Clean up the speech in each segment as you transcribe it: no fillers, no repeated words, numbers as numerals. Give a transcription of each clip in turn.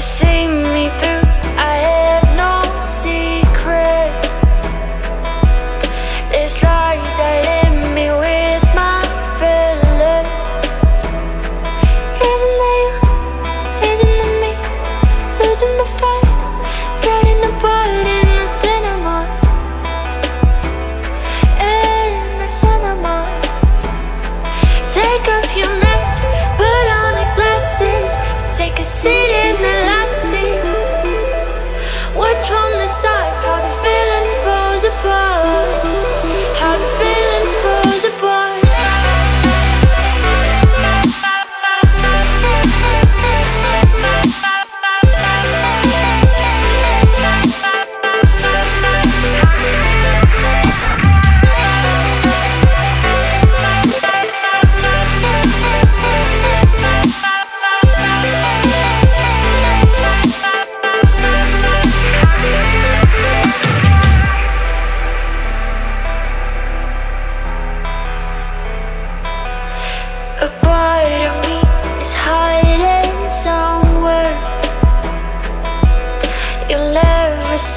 to see me through. I have no secret. It's like that in me with my filler. Isn't it you? Isn't it me? Losing the fight, getting the butt in the cinema. In the cinema. Take off your mask, put on the glasses. Take a seat in the last seat. Watch from the side how the feelings falls apart. How the feelings falls apart.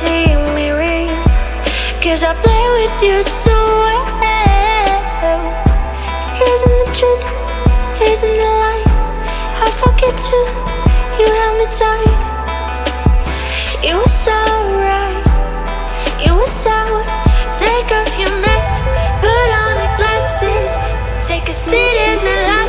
See me real, 'cause I play with you so well. Isn't the truth, isn't the lie? I forget too, you held me tight. It was alright, it was alright. Take off your mask, put on the glasses. Take a seat in the light.